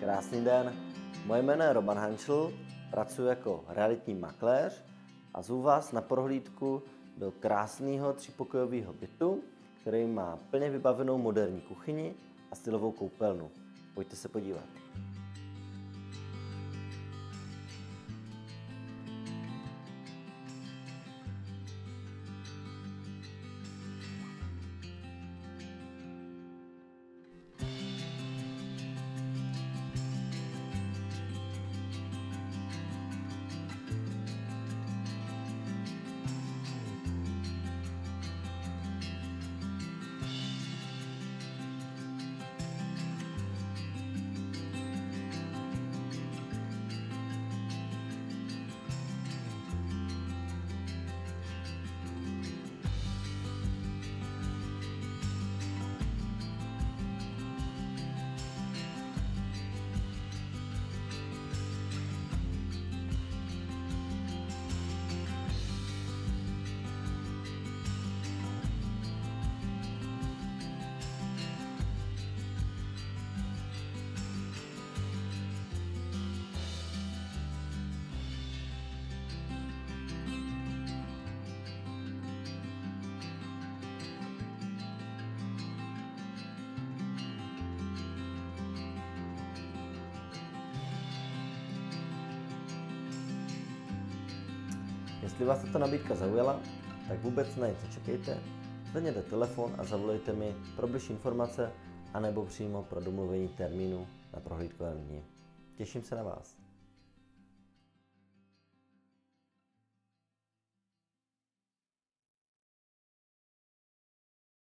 Krásný den, moje jméno je Roman Hancl, pracuji jako realitní makléř a zvu vás na prohlídku do krásného třípokojového bytu, který má plně vybavenou moderní kuchyni a stylovou koupelnu. Pojďte se podívat. Jestli vás tato nabídka zaujala, tak vůbec na něco čekejte, zvedněte telefon a zavolejte mi pro bližší informace anebo přímo pro domluvení termínu na prohlídkovém dni. Těším se na vás.